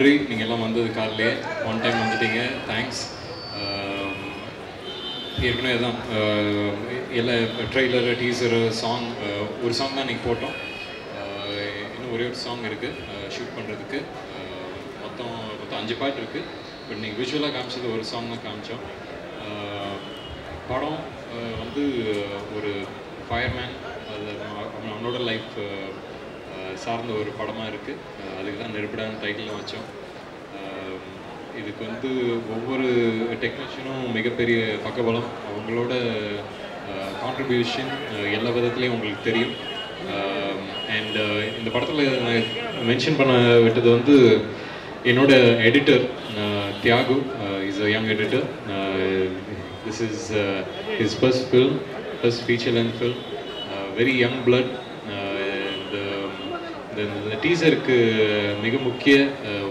நன்றி நீங்க எல்லாம் வந்தது காலையில ஒன் டைம் வந்துட்டீங்க தேங்க்ஸ் ஏற்கனவே தான் எல்லா ட்ரைலர் டீசர் சாங் ஒரு சாங் தான் நீங்க போட்டோம் இன்னும் ஒரே ஒரு சாங் இருக்கு ஷூட் பண்றதுக்கு மொத்தம் 5 பாட்டு இருக்கு பட் நீங்க விஷுவலா காமிச்சது ஒரு சாங் தான் காமிச்சோம் படம் வந்து ஒரு ஃபயர்மேன் அவனோட லைஃப் சார்ந்த ஒரு படமா இருக்கு அதுக்கு தான் நெருப்புடான்னு டைட்டில் வச்சோம் இதுக்கு வந்து ஒவ்வொரு டெக்னீஷியனும் மிகப்பெரிய பக்கபலம் அவங்களோட கான்ட்ரிபியூஷன் எல்லா விதத்துலேயும் உங்களுக்கு தெரியும் அண்ட் இந்த படத்தில் நான் மென்ஷன் பண்ண விட்டது வந்து என்னோட editor Thiyagu is a young editor this is his first film first feature length film very young blood இந்த டீசருக்கு மிக முக்கிய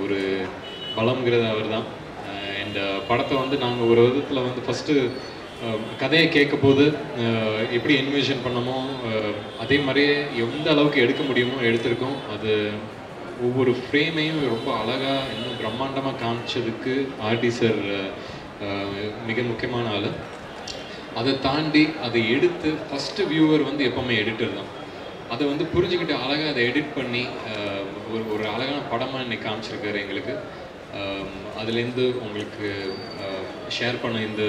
ஒரு பலம்ங்கிறது அவர் தான் அண்ட் படத்தை வந்து நாங்கள் ஒரு விதத்தில் வந்து ஃபஸ்ட்டு கதையை கேட்க போது எப்படி என்விஷன் பண்ணமோ அதே மாதிரியே எந்த அளவுக்கு எடுக்க முடியுமோ எடுத்திருக்கோம் அது ஒவ்வொரு ஃப்ரேமையும் ரொம்ப அழகாக இன்னும் பிரம்மாண்டமாக காமிச்சதுக்கு ஆர்டி சார் மிக முக்கியமான ஆள் அதை தாண்டி அதை எடுத்து ஃபஸ்ட்டு வியூவர் வந்து எப்போவுமே எடிட்டர் தான் அதை வந்து புரிஞ்சுக்கிட்டு அழகாக அதை எடிட் பண்ணி ஒரு அழகான படமாக இன்னைக்கு காமிச்சிருக்காரு எங்களுக்கு அதுலேருந்து உங்களுக்கு ஷேர் பண்ண இந்த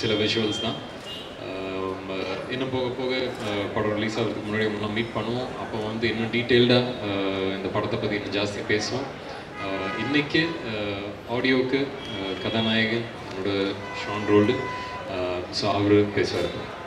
சில விஷுவல்ஸ் தான் இன்னும் போக போக படம் ரிலீஸ் ஆகிறதுக்கு முன்னாடி அவங்களாம் மீட் பண்ணுவோம் அப்போ வந்து இன்னும் டீட்டெயில்டாக இந்த படத்தை பற்றி இன்னும் ஜாஸ்தி பேசுவோம் இன்றைக்கி ஆடியோவுக்கு கதாநாயகன் என்னோட ஷான் ரோல்டு ஸோ அவர் பேசுவார்